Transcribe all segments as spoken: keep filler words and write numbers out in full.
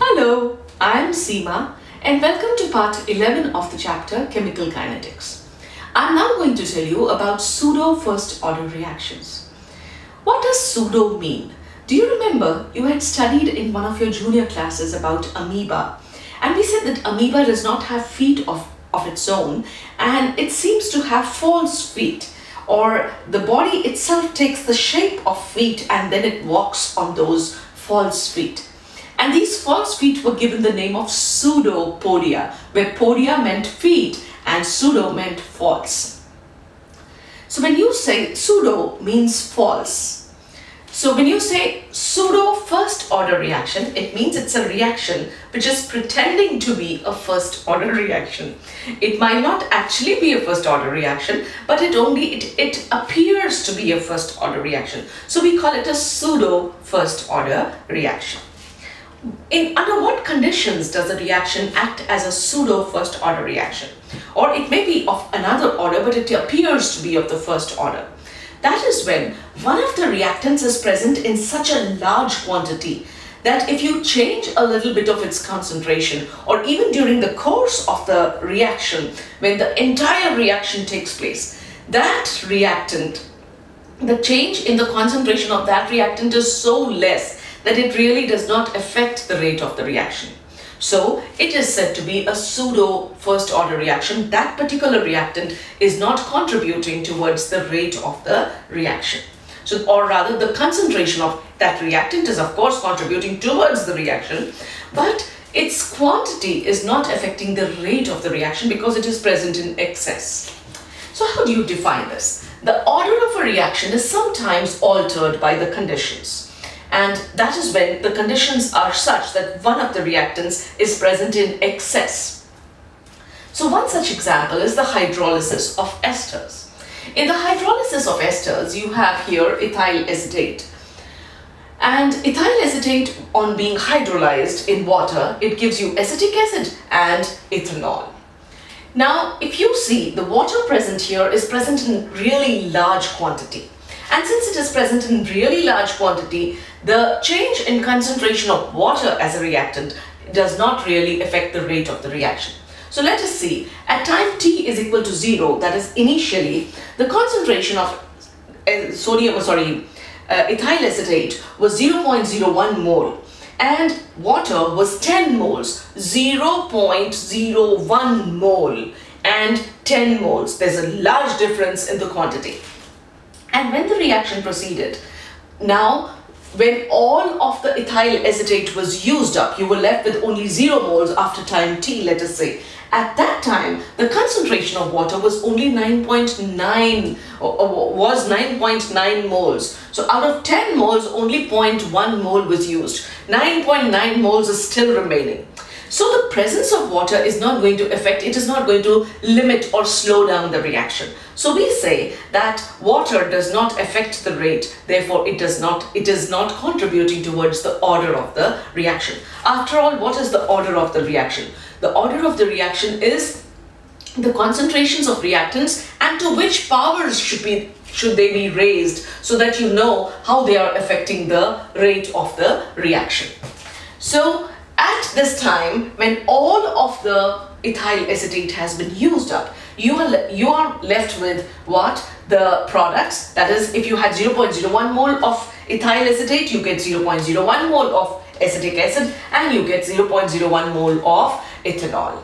Hello, I'm Seema and welcome to part eleven of the chapter Chemical Kinetics. I'm now going to tell you about pseudo first order reactions. What does pseudo mean? Do you remember you had studied in one of your junior classes about amoeba, and we said that amoeba does not have feet of, of its own and it seems to have false feet, or the body itself takes the shape of feet and then it walks on those false feet. And these false feet were given the name of pseudopodia, where podia meant feet and pseudo meant false. So when you say pseudo means false. So when you say pseudo first order reaction, it means it's a reaction which is pretending to be a first order reaction. It might not actually be a first order reaction, but it only it, it appears to be a first order reaction. So we call it a pseudo first order reaction. In under what conditions does the reaction act as a pseudo first order reaction? Or it may be of another order, but it appears to be of the first order. That is when one of the reactants is present in such a large quantity that if you change a little bit of its concentration, or even during the course of the reaction, when the entire reaction takes place, that reactant, the change in the concentration of that reactant is so less that it really does not affect the rate of the reaction. So it is said to be a pseudo first order reaction. That particular reactant is not contributing towards the rate of the reaction. So, or rather, the concentration of that reactant is of course contributing towards the reaction, but its quantity is not affecting the rate of the reaction because it is present in excess. So how do you define this? The order of a reaction is sometimes altered by the conditions. And that is when the conditions are such that one of the reactants is present in excess. So one such example is the hydrolysis of esters. In the hydrolysis of esters, you have here ethyl acetate. And ethyl acetate, on being hydrolyzed in water, it gives you acetic acid and ethanol. Now, if you see, the water present here is present in really large quantity. And since it is present in really large quantity, the change in concentration of water as a reactant does not really affect the rate of the reaction. So let us see, at time t is equal to zero, that is initially, the concentration of sodium, sorry, uh, ethyl acetate was zero point zero one mole and water was ten moles, zero point zero one mole and ten moles. There's a large difference in the quantity. And when the reaction proceeded, now when all of the ethyl acetate was used up, you were left with only zero moles after time t, let us say. At that time, the concentration of water was only nine point nine, or, or was nine point nine moles. So out of ten moles, only zero point one mole was used. nine point nine moles is still remaining. So the presence of water is not going to affect, it is not going to limit or slow down the reaction. So we say that water does not affect the rate, therefore it does not, it is not contributing towards the order of the reaction. After all, what is the order of the reaction? The order of the reaction is the concentrations of reactants and to which powers should be should they be raised so that you know how they are affecting the rate of the reaction. So at this time, when all of the ethyl acetate has been used up, you are, you are left with what? The products, that is, if you had zero point zero one mole of ethyl acetate, you get zero point zero one mole of acetic acid and you get zero point zero one mole of ethanol.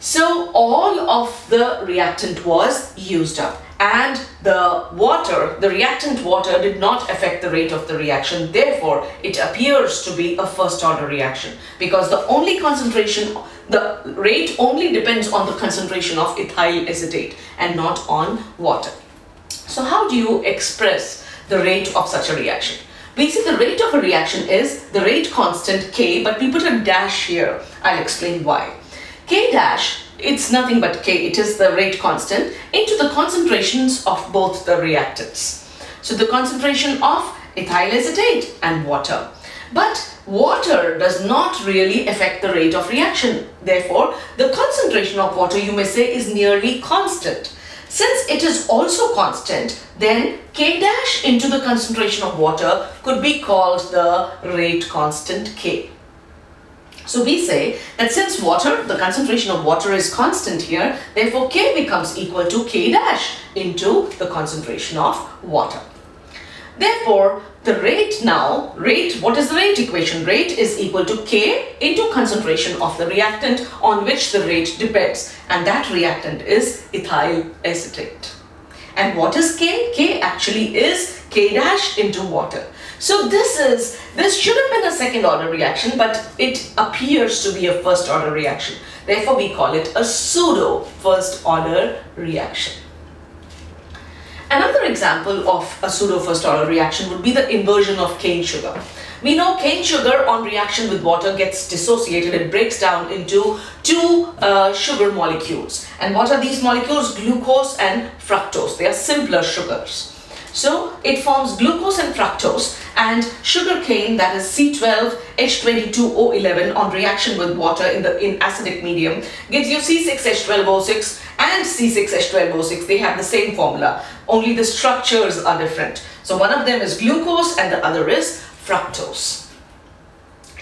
So all of the reactant was used up. And the water, the reactant water did not affect the rate of the reaction. Therefore, it appears to be a first order reaction because the only concentration, the rate only depends on the concentration of ethyl acetate and not on water. So how do you express the rate of such a reaction? We see the rate of a reaction is the rate constant K, but we put a dash here. I'll explain why. K dash, it's nothing but K, it is the rate constant, into the concentrations of both the reactants. So the concentration of ethyl acetate and water. But water does not really affect the rate of reaction. Therefore, the concentration of water, you may say, is nearly constant. Since it is also constant, then K dash into the concentration of water could be called the rate constant K. So we say that since water, the concentration of water is constant here, therefore K becomes equal to K dash into the concentration of water. Therefore, the rate now, rate, what is the rate equation? Rate is equal to K into concentration of the reactant on which the rate depends, and that reactant is ethyl acetate. And what is K? K actually is K dash into water. So this is, this should have been a second order reaction, but it appears to be a first order reaction. Therefore, we call it a pseudo first order reaction. Another example of a pseudo first order reaction would be the inversion of cane sugar. We know cane sugar on reaction with water gets dissociated. It breaks down into two uh, sugar molecules. And what are these molecules? Glucose and fructose. They are simpler sugars. So it forms glucose and fructose, and sugar cane, that is C twelve H twenty-two O eleven on reaction with water in the in acidic medium gives you C six H twelve O six and C six H twelve O six. They have the same formula, only the structures are different. So one of them is glucose and the other is fructose.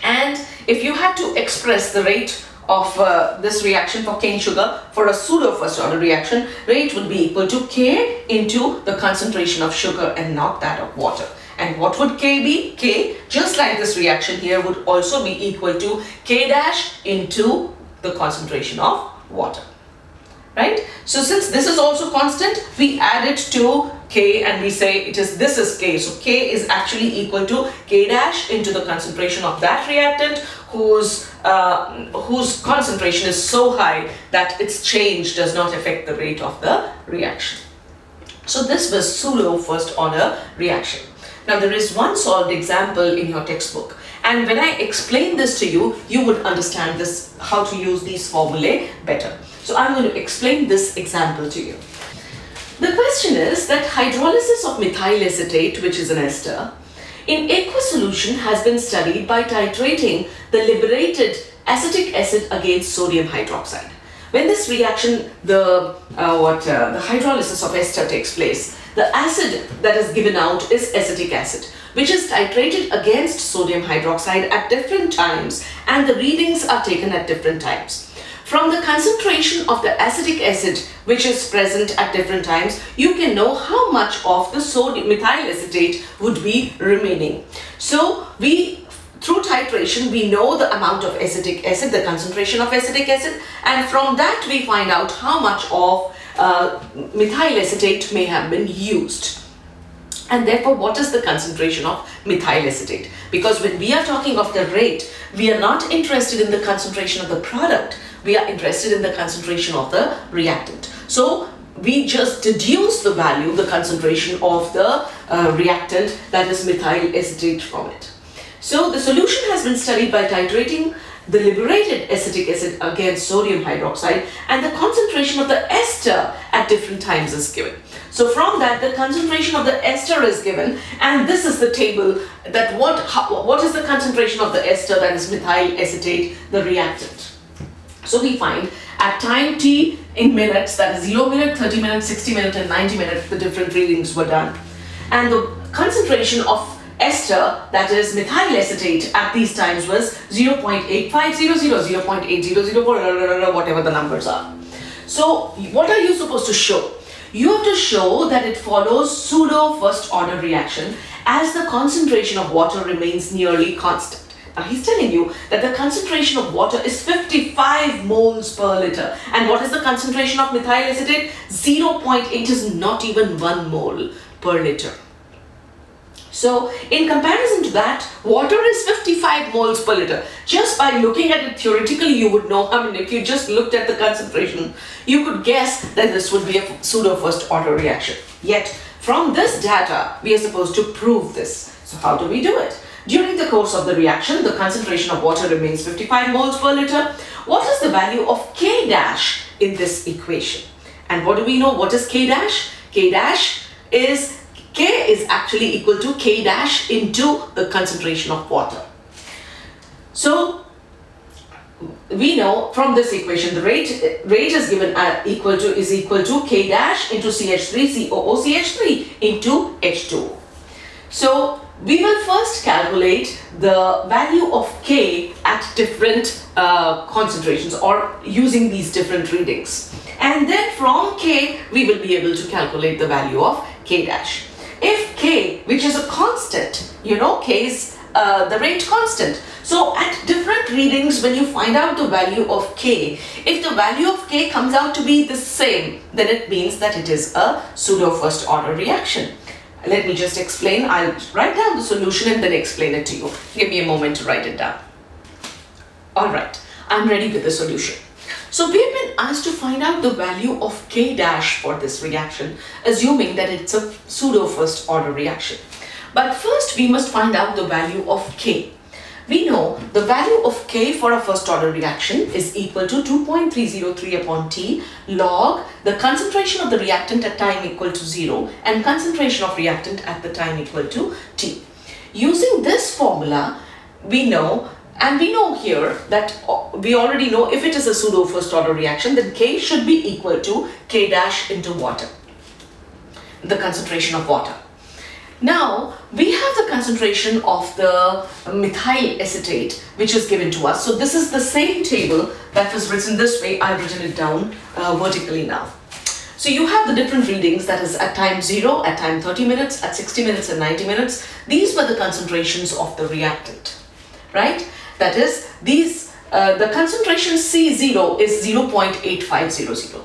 And if you had to express the rate of uh, this reaction for cane sugar for a pseudo first order reaction, rate would be equal to K into the concentration of sugar and not that of water. And what would K be? K, just like this reaction here, would also be equal to K dash into the concentration of water, right? So since this is also constant, we add it to K and we say it is, this is K. So K is actually equal to K dash into the concentration of that reactant whose Uh, whose concentration is so high that its change does not affect the rate of the reaction. So this was pseudo first order reaction. Now there is one solved example in your textbook, and when I explain this to you, you would understand this, how to use these formulae better. So I'm going to explain this example to you. The question is that hydrolysis of methyl acetate, which is an ester, in aqueous solution has been studied by titrating the liberated acetic acid against sodium hydroxide. When this reaction, the, uh, what, uh, the hydrolysis of ester takes place, the acid that is given out is acetic acid, which is titrated against sodium hydroxide at different times, and the readings are taken at different times. From the concentration of the acetic acid, which is present at different times, you can know how much of the sodium methyl acetate would be remaining. So we, through titration, we know the amount of acetic acid, the concentration of acetic acid, and from that we find out how much of uh, methyl acetate may have been used. And therefore, what is the concentration of methyl acetate? Because when we are talking of the rate, we are not interested in the concentration of the product, we are interested in the concentration of the reactant. So we just deduce the value, the concentration of the uh, reactant, that is methyl acetate, from it. So the solution has been studied by titrating the liberated acetic acid against sodium hydroxide, and the concentration of the ester at different times is given. So from that, the concentration of the ester is given, and this is the table that what, how, what is the concentration of the ester, that is methyl acetate, the reactant. So we find at time t in minutes, that is zero minute, thirty minute, sixty minute and ninety minute, the different readings were done. And the concentration of ester, that is methyl acetate, at these times was zero point eight five zero zero, zero point eight zero zero, whatever the numbers are. So what are you supposed to show? You have to show that it follows pseudo first order reaction as the concentration of water remains nearly constant. Now he's telling you that the concentration of water is fifty-five moles per liter. And what is the concentration of methyl acetate? zero point eight is not even one mole per liter. So in comparison to that, water is fifty-five moles per liter. Just by looking at it theoretically, you would know, I mean, if you just looked at the concentration, you could guess that this would be a pseudo first order reaction. Yet from this data, we are supposed to prove this. So how do we do it? During the course of the reaction, the concentration of water remains fifty-five moles per liter. What is the value of K dash in this equation? And what do we know? What is K dash? K dash is, K is actually equal to K dash into the concentration of water. So we know from this equation the rate rate is given at equal to is equal to K dash into C H three C O O C H three into H two O. So We will first calculate the value of K at different uh, concentrations or using these different readings. And then from K, we will be able to calculate the value of K dash. If K, which is a constant, you know, K is uh, the rate constant. So at different readings, when you find out the value of K, if the value of K comes out to be the same, then it means that it is a pseudo first order reaction. Let me just explain. I'll write down the solution and then explain it to you. Give me a moment to write it down. All right, I'm ready with the solution. So we've been asked to find out the value of K dash for this reaction, assuming that it's a pseudo first order reaction. But first we must find out the value of K. We know the value of K for a first order reaction is equal to two point three zero three upon T log the concentration of the reactant at time equal to zero and concentration of reactant at the time equal to T. Using this formula, we know, and we know here that we already know if it is a pseudo first order reaction, then K should be equal to K dash into water, the concentration of water. Now, we have the concentration of the methyl acetate, which is given to us. So this is the same table that was written this way. I've written it down uh, vertically now. So you have the different readings, that is at time zero, at time thirty minutes, at sixty minutes and ninety minutes. These were the concentrations of the reactant, right? That is, these uh, the concentration C zero is zero point eight five zero zero.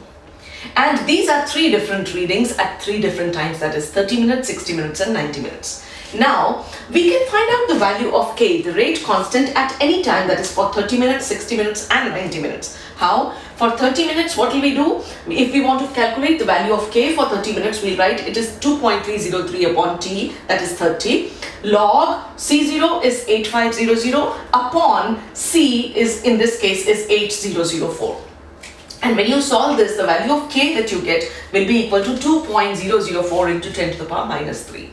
And these are three different readings at three different times, that is thirty minutes, sixty minutes and ninety minutes. Now, we can find out the value of K, the rate constant, at any time, that is for thirty minutes, sixty minutes and ninety minutes. How? For thirty minutes, what will we do? If we want to calculate the value of K for thirty minutes, we'll write it is two point three zero three upon T, that is thirty, log C zero is eight five zero zero upon C is, in this case, is eight thousand four. And when you solve this, the value of K that you get will be equal to two point zero zero four into ten to the power minus three.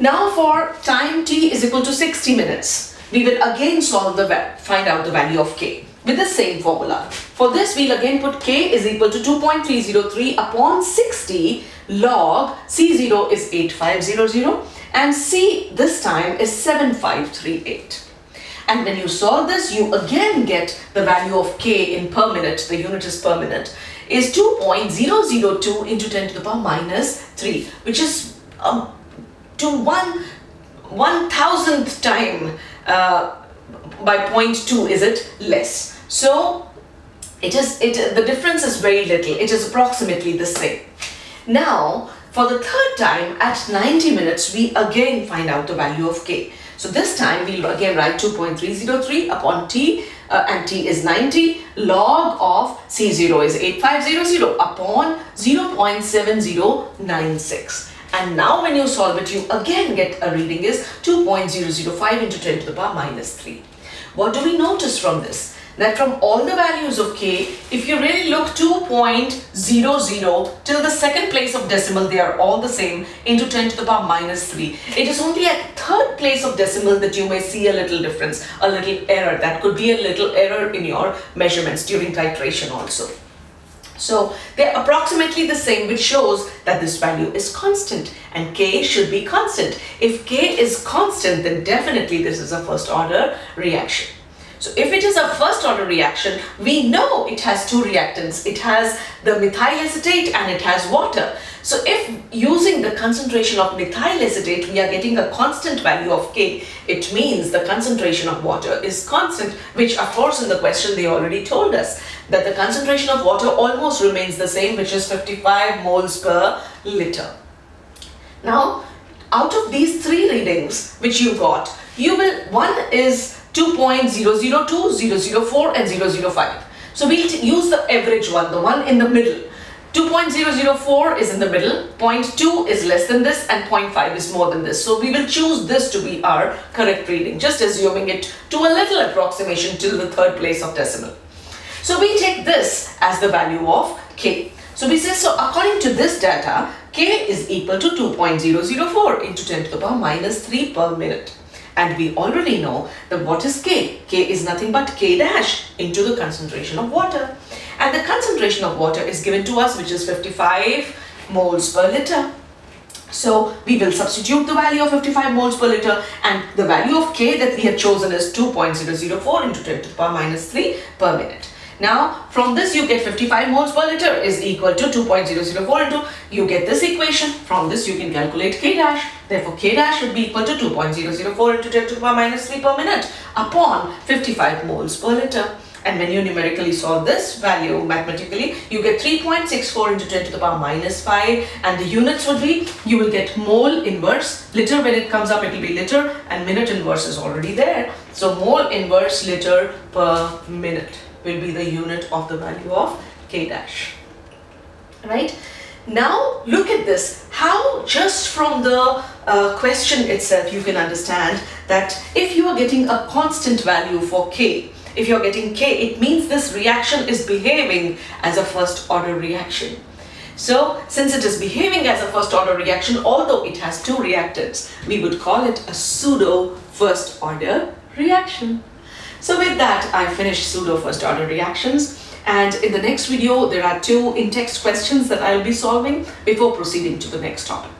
Now for time T is equal to sixty minutes, we will again solve the find out the value of K with the same formula. For this, we'll again put K is equal to two point three zero three upon sixty log C zero is eight thousand five hundred and C this time is seven thousand five hundred thirty-eight. And when you solve this, you again get the value of K in per minute, the unit is per minute, is two point zero zero two into ten to the power minus three, which is uh, to one one thousandth time uh, by zero point two, is it less? So it is it the difference is very little. It is approximately the same. Now for the third time at ninety minutes, we again find out the value of K. So this time we'll again write two point three zero three upon T uh, and T is ninety log of C zero is eight thousand five hundred upon zero point seven zero nine six. And now when you solve it, you again get a reading is two point zero zero five into ten to the power minus three. What do we notice from this? That from all the values of K, if you really look two point zero zero till the second place of decimal, they are all the same into ten to the power minus three. It is only at third place of decimal that you may see a little difference, a little error. That could be a little error in your measurements during titration also. So they're approximately the same, which shows that this value is constant and K should be constant. If K is constant, then definitely this is a first order reaction. So if it is a first order reaction, we know it has two reactants. It has the methyl acetate and it has water. So if using the concentration of methyl acetate, we are getting a constant value of K, it means the concentration of water is constant, which of course in the question they already told us that the concentration of water almost remains the same, which is fifty-five moles per liter. Now, out of these three readings which you got, you will, one is two point zero zero two, zero zero four and zero zero five. So we'll use the average one, the one in the middle. two point zero zero four is in the middle, zero point two is less than this and zero point five is more than this. So we will choose this to be our correct reading, just assuming it to a little approximation till the third place of decimal. So we take this as the value of K. So we say, so according to this data, K is equal to two point zero zero four into ten to the power minus three per minute. And we already know that what is K? K is nothing but K dash into the concentration of water. And the concentration of water is given to us, which is fifty-five moles per liter. So we will substitute the value of fifty-five moles per liter, and the value of K that we have chosen is two point zero zero four into ten to the power minus three per minute. Now from this you get fifty-five moles per liter is equal to two point zero zero four into, you get this equation, from this you can calculate K dash. Therefore K dash would be equal to two point zero zero four into ten to the power minus three per minute upon fifty-five moles per liter. And when you numerically solve this value mathematically, you get three point six four into ten to the power minus five, and the units would be, you will get mole inverse, liter when it comes up it will be liter, and minute inverse is already there. So mole inverse liter per minute will be the unit of the value of K dash, right? Now look at this, how just from the uh, question itself you can understand that if you are getting a constant value for K, if you're getting K, it means this reaction is behaving as a first order reaction. So since it is behaving as a first order reaction, although it has two reactants, we would call it a pseudo first order reaction. So with that, I finished pseudo first order reactions. And in the next video, there are two in-text questions that I'll be solving before proceeding to the next topic.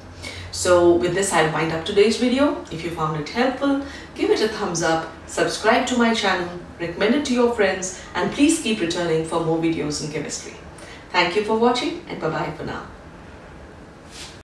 So with this, I'll wind up today's video. If you found it helpful, give it a thumbs up, subscribe to my channel, recommend it to your friends, and please keep returning for more videos in chemistry. Thank you for watching, and bye-bye for now.